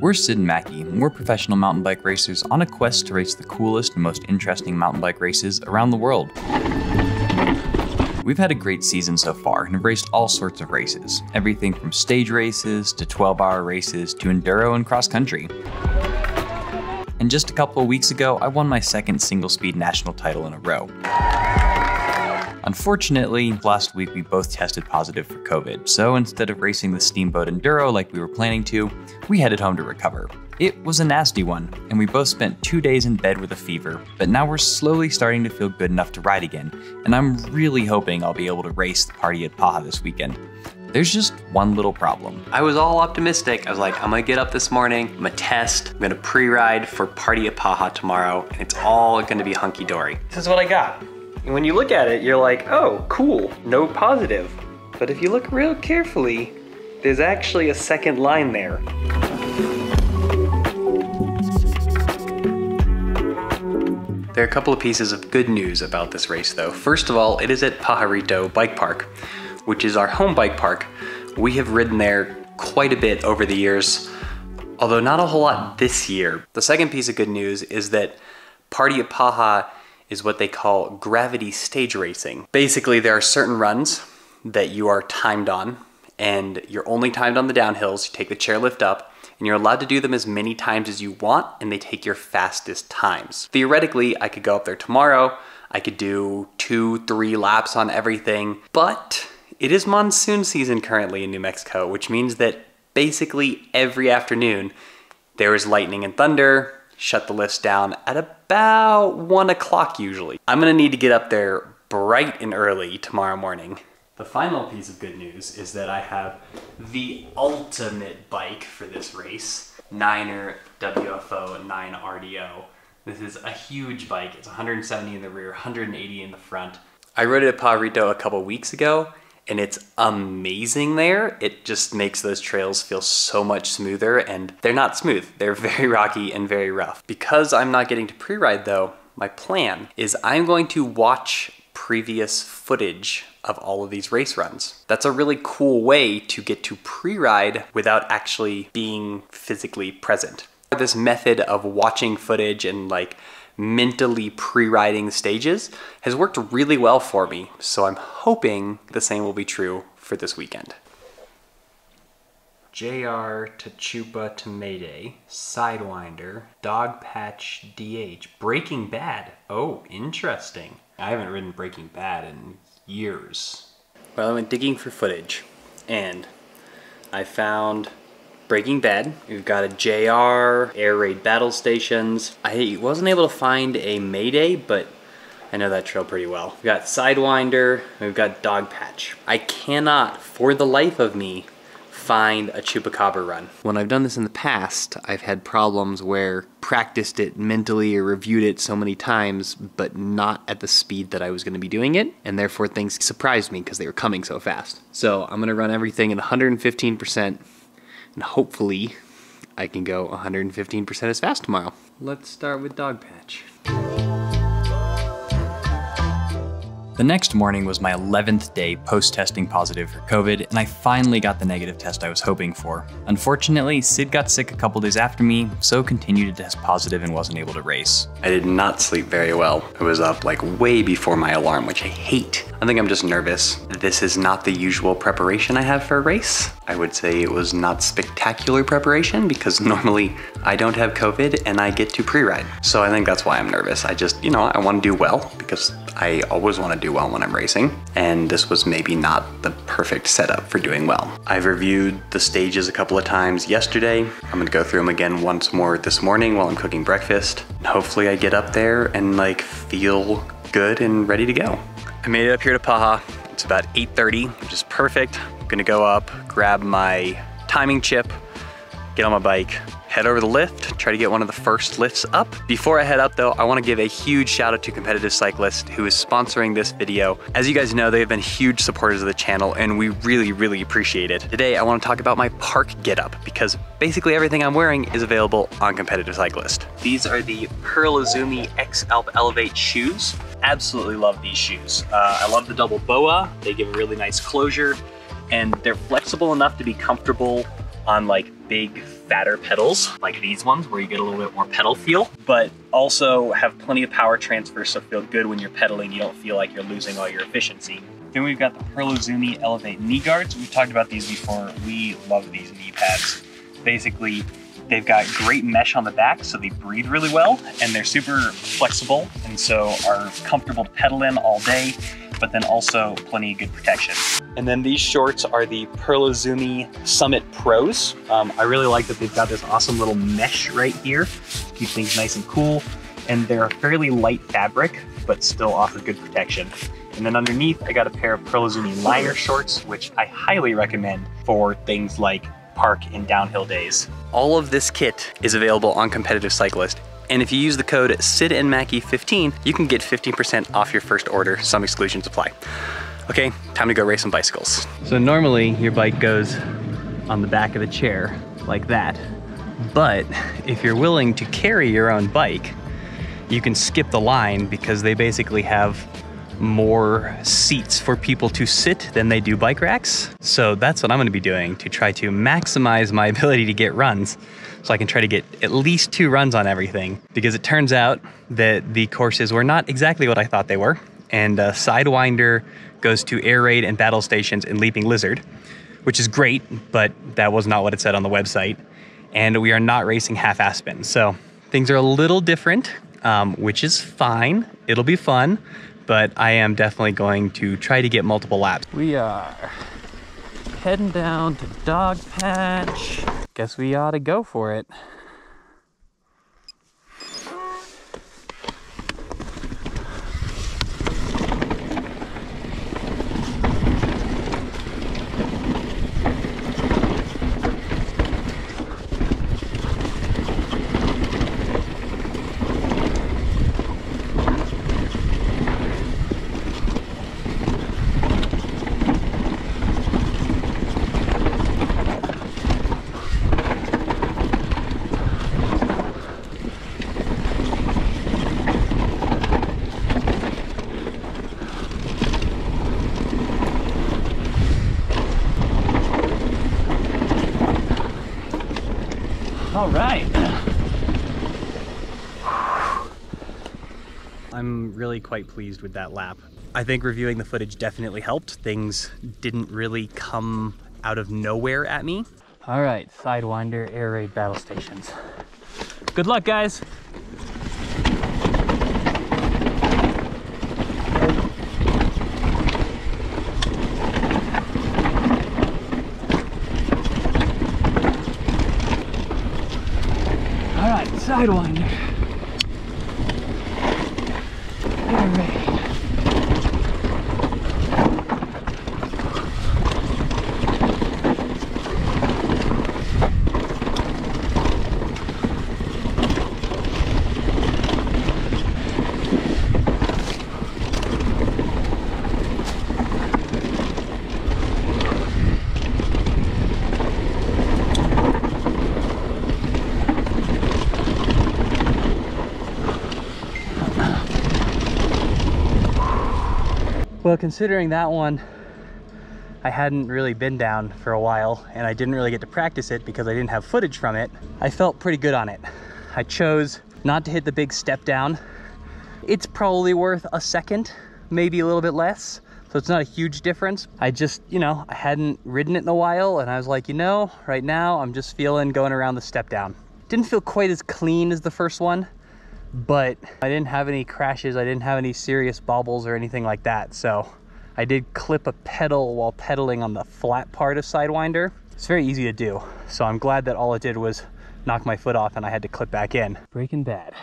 We're Syd and Macky, and we're professional mountain bike racers on a quest to race the coolest and most interesting mountain bike races around the world. We've had a great season so far and have raced all sorts of races, everything from stage races to 12-hour races to enduro and cross-country. And just a couple of weeks ago, I won my second single-speed national title in a row. Unfortunately, last week we both tested positive for COVID, so instead of racing the Steamboat Enduro like we were planning to, we headed home to recover. It was a nasty one, and we both spent 2 days in bed with a fever, but now we're slowly starting to feel good enough to ride again, and I'm really hoping I'll be able to race the Party of Paja this weekend. There's just one little problem. I was all optimistic. I was like, I'm gonna get up this morning, I'm gonna test, I'm gonna pre-ride for Party of Paja tomorrow, and it's all gonna be hunky-dory. This is what I got. And when you look at it, you're like, oh, cool, no positive. But if you look real carefully, there's actually a second line there. There are a couple of pieces of good news about this race though. First of all, it is at Pajarito Bike Park, which is our home bike park. We have ridden there quite a bit over the years, although not a whole lot this year. The second piece of good news is that Party of Paja is what they call gravity stage racing. Basically, there are certain runs that you are timed on, and you're only timed on the downhills. You take the chairlift up, and you're allowed to do them as many times as you want, and they take your fastest times. Theoretically, I could go up there tomorrow, I could do 2-3 laps on everything, but it is monsoon season currently in New Mexico, which means that basically every afternoon, there is lightning and thunder, shut the lifts down at about 1 o'clock usually. I'm gonna need to get up there bright and early tomorrow morning. The final piece of good news is that I have the ultimate bike for this race, Niner WFO 9 RDO. This is a huge bike. It's 170 in the rear, 180 in the front. I rode it at Poverito a couple weeks ago, and it's amazing there. It just makes those trails feel so much smoother, and they're not smooth. They're very rocky and very rough. Because I'm not getting to pre-ride though, my plan is I'm going to watch previous footage of all of these race runs. That's a really cool way to get to pre-ride without actually being physically present. This method of watching footage and like mentally pre-riding stages has worked really well for me, so I'm hoping the same will be true for this weekend. JR to Chupa to Mayday, Sidewinder, Dogpatch DH, Breaking Bad. Oh, interesting. I haven't ridden Breaking Bad in years. Well, I went digging for footage and I found Breaking Bad. We've got a JR, Air Raid Battle Stations. I wasn't able to find a Mayday, but I know that trail pretty well. We've got Sidewinder, we've got Dogpatch. I cannot, for the life of me, find a chupacabra run. When I've done this in the past, I've had problems where practiced it mentally or reviewed it so many times, but not at the speed that I was gonna be doing it, and therefore things surprised me because they were coming so fast. So I'm gonna run everything at 115%, and hopefully I can go 115% as fast tomorrow. Let's start with Dogpatch. The next morning was my 11th day post-testing positive for COVID, and I finally got the negative test I was hoping for. Unfortunately, Syd got sick a couple days after me, so continued to test positive and wasn't able to race. I did not sleep very well. I was up like way before my alarm, which I hate. I think I'm just nervous. This is not the usual preparation I have for a race. I would say it was not spectacular preparation because normally I don't have COVID and I get to pre-ride. So I think that's why I'm nervous. I just, you know, I want to do well because I always want to do well when I'm racing, and this was maybe not the perfect setup for doing well. I've reviewed the stages a couple of times yesterday. I'm gonna go through them again once more this morning while I'm cooking breakfast. And hopefully I get up there and like feel good and ready to go. I made it up here to Paja. It's about 8:30, which is perfect. I'm gonna go up, grab my timing chip, get on my bike, head over the lift, try to get one of the first lifts up. Before I head up though, I wanna give a huge shout out to Competitive Cyclist who is sponsoring this video. As you guys know, they've been huge supporters of the channel and we really, really appreciate it. Today, I wanna talk about my park getup because basically everything I'm wearing is available on Competitive Cyclist. These are the Pearl Izumi X Alp Elevate shoes. Absolutely love these shoes. I love the double boa. They give a really nice closure and they're flexible enough to be comfortable on like big fatter pedals like these ones where you get a little bit more pedal feel, but also have plenty of power transfer, so feel good when you're pedaling. You don't feel like you're losing all your efficiency. Then we've got the Pearl Izumi Elevate knee guards. We've talked about these before. We love these knee pads. Basically, they've got great mesh on the back, so they breathe really well, and they're super flexible, and so are comfortable to pedal in all day, but then also plenty of good protection. And then these shorts are the Pearl Izumi Summit Pros. I really like that they've got this awesome little mesh right here to keep things nice and cool, and they're a fairly light fabric, but still offer good protection. And then underneath, I got a pair of Pearl Izumi Liner shorts, which I highly recommend for things like park and downhill days. All of this kit is available on Competitive Cyclist. And if you use the code SYDANDMACKY15, you can get 15% off your first order. Some exclusions apply. Okay, time to go race some bicycles. So normally your bike goes on the back of the chair like that. But if you're willing to carry your own bike, you can skip the line because they basically have more seats for people to sit than they do bike racks. So that's what I'm gonna be doing to try to maximize my ability to get runs, so I can try to get at least 2 runs on everything, because it turns out that the courses were not exactly what I thought they were. And Sidewinder goes to Air Raid and Battle Stations and Leaping Lizard, which is great, but that was not what it said on the website. And we are not racing half Aspen. So things are a little different, which is fine. It'll be fun. But I am definitely going to try to get multiple laps. We are heading down to Dogpatch. Guess we ought to go for it. All right. I'm really quite pleased with that lap. I think reviewing the footage definitely helped. Things didn't really come out of nowhere at me. All right, Sidewinder, Air Raid, Battle Stations. Good luck, guys. Sidewinder, Air Raid. Well, considering that one, I hadn't really been down for a while, and I didn't really get to practice it because I didn't have footage from it, I felt pretty good on it. I chose not to hit the big step down. It's probably worth a second, maybe a little bit less, so it's not a huge difference. I just, you know, I hadn't ridden it in a while, and I was like, you know, right now I'm just feeling going around the step down. Didn't feel quite as clean as the first one, but I didn't have any crashes. I didn't have any serious bobbles or anything like that. So I did clip a pedal while pedaling on the flat part of Sidewinder. It's very easy to do. So I'm glad that all it did was knock my foot off and I had to clip back in. Breaking Bad.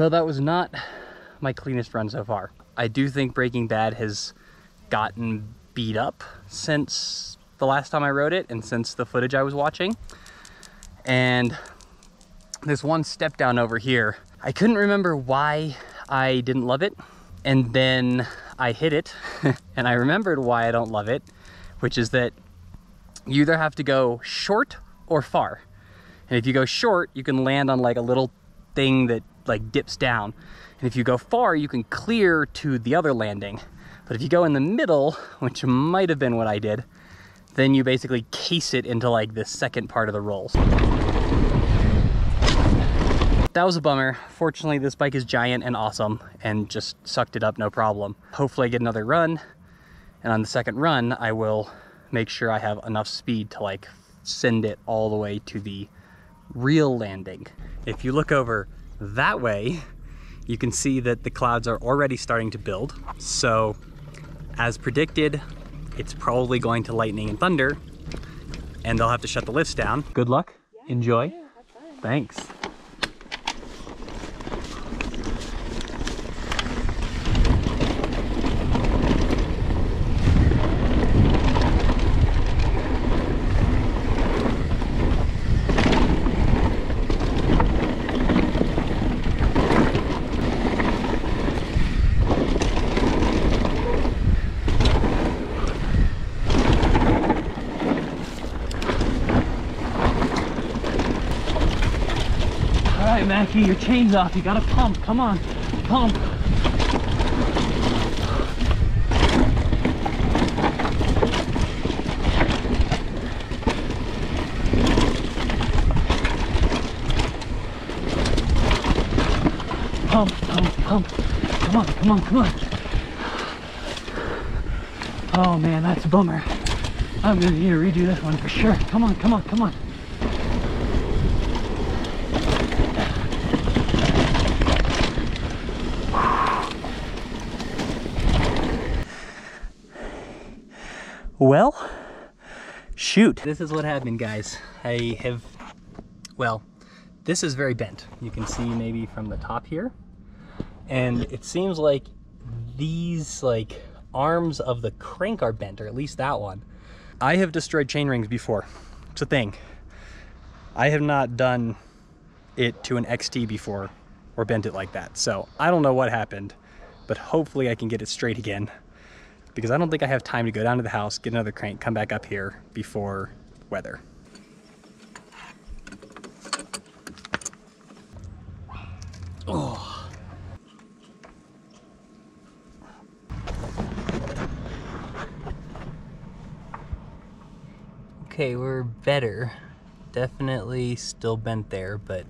Well, that was not my cleanest run so far. I do think Breaking Bad has gotten beat up since the last time I rode it and since the footage I was watching. And this one step down over here, I couldn't remember why I didn't love it. And then I hit it and I remembered why I don't love it, which is that you either have to go short or far. And if you go short, you can land on like a little thing that like dips down. And if you go far, you can clear to the other landing. But if you go in the middle, which might have been what I did, then you basically case it into like the second part of the rolls. That was a bummer. Fortunately, this bike is giant and awesome and just sucked it up no problem. Hopefully I get another run, and on the second run, I will make sure I have enough speed to like send it all the way to the real landing. If you look over that way, you can see that the clouds are already starting to build. So as predicted, it's probably going to lightning and thunder, and they'll have to shut the lifts down. Good luck. Yeah, enjoy. Yeah, have fun. Thanks. Macky, your chain's off, you gotta pump, come on, pump. Pump, pump, pump, come on, come on, come on. Oh man, that's a bummer. I'm gonna need to redo this one for sure. Come on, come on, come on. Well, shoot. This is what happened, guys. I have, well, this is very bent. You can see maybe from the top here. And it seems like these like arms of the crank are bent, or at least that one. I have destroyed chain rings before. It's a thing. I have not done it to an XT before or bent it like that. So I don't know what happened, but hopefully I can get it straight again, because I don't think I have time to go down to the house, get another crank, come back up here before weather. Oh. Okay, we're better. Definitely still bent there, but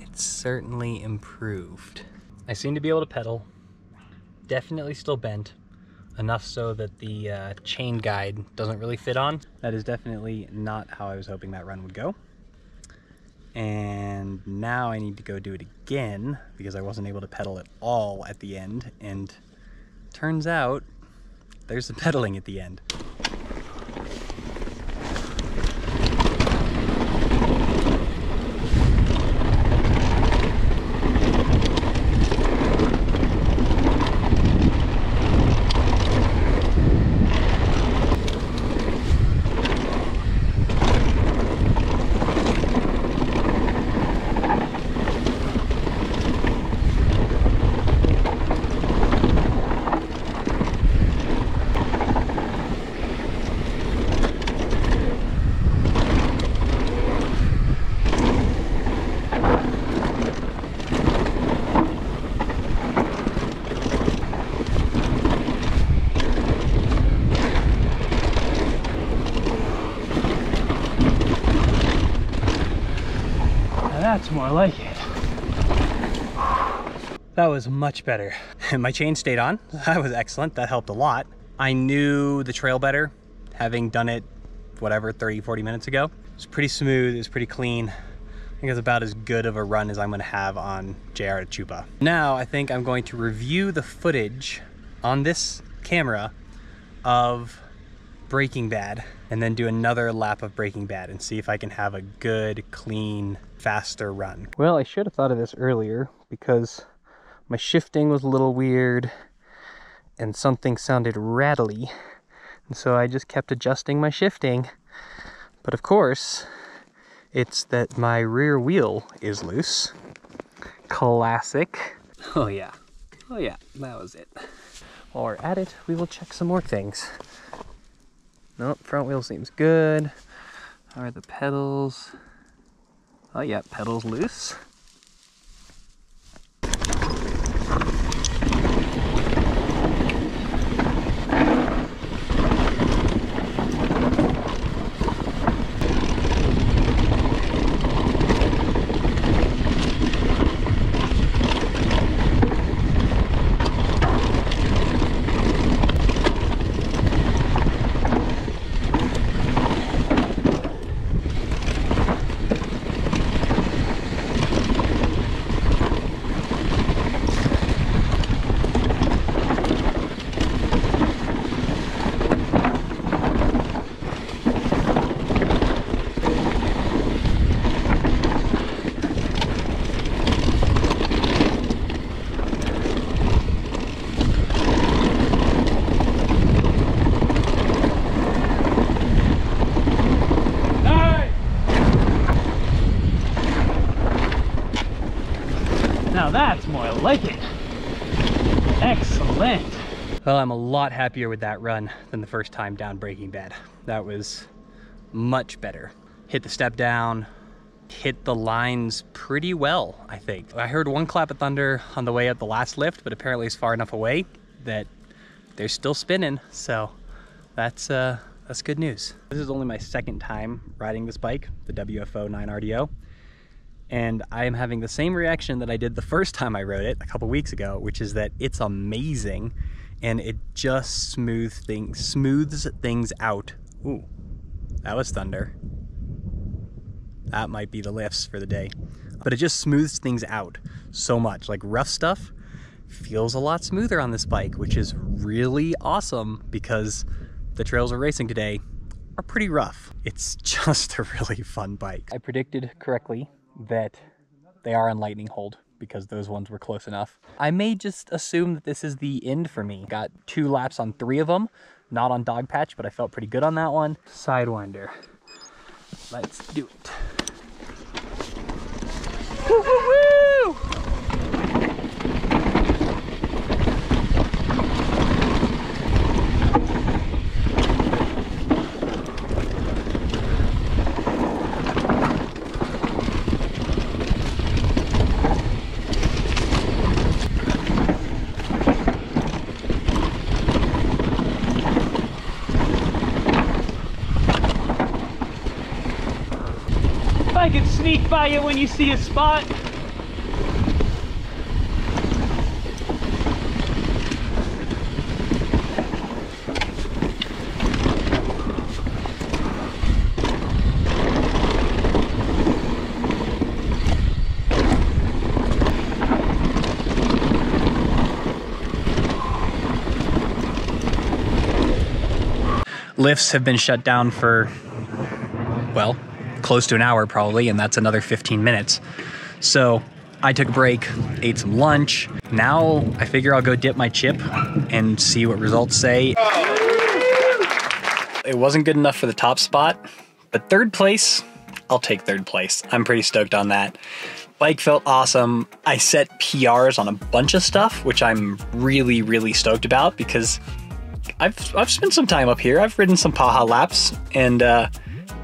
it's certainly improved. I seem to be able to pedal. Definitely still bent, enough so that the chain guide doesn't really fit on. That is definitely not how I was hoping that run would go. And now I need to go do it again because I wasn't able to pedal at all at the end, and turns out there's some pedaling at the end. That's more like it. That was much better. My chain stayed on. That was excellent. That helped a lot. I knew the trail better, having done it, whatever, 30, 40 minutes ago. It was pretty smooth. It was pretty clean. I think it's about as good of a run as I'm going to have on JR to Chupa. Now I think I'm going to review the footage on this camera of Breaking Bad and then do another lap of Breaking Bad and see if I can have a good, clean, faster run. Well, I should have thought of this earlier because my shifting was a little weird and something sounded rattly. And so I just kept adjusting my shifting. But of course, it's that my rear wheel is loose. Classic. Oh yeah. Oh yeah, that was it. While we're at it, we will check some more things. Nope, front wheel seems good. How are the pedals? Oh yeah, pedals loose. Well, I'm a lot happier with that run than the first time down Breaking Bad. That was much better. Hit the step down, hit the lines pretty well, I think. I heard one clap of thunder on the way up the last lift, but apparently it's far enough away that they're still spinning, so that's good news. This is only my second time riding this bike, the WFO 9 RDO, and I am having the same reaction that I did the first time I rode it a couple weeks ago, which is that it's amazing. And it just smooths things out. Ooh, that was thunder. That might be the lifts for the day. But it just smooths things out so much. Like rough stuff feels a lot smoother on this bike, which is really awesome because the trails we're racing today are pretty rough. It's just a really fun bike. I predicted correctly that they are on lightning hold, because those ones were close enough. I may just assume that this is the end for me. Got 2 laps on 3 of them, not on Dogpatch, but I felt pretty good on that one. Sidewinder, let's do it. Woo woo woo! Sneak by you when you see a spot. Lifts have been shut down for, well, close to an hour probably, and that's another 15 minutes. So I took a break, ate some lunch. Now I figure I'll go dip my chip and see what results say. It wasn't good enough for the top spot, but 3rd place, I'll take 3rd place. I'm pretty stoked on that. Bike felt awesome. I set PRs on a bunch of stuff, which I'm really, really stoked about because I've spent some time up here. I've ridden some Paja laps, and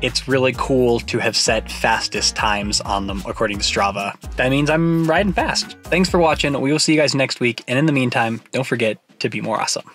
it's really cool to have set fastest times on them according to Strava. That means I'm riding fast. Thanks for watching. We will see you guys next week. And in the meantime, don't forget to be more awesome.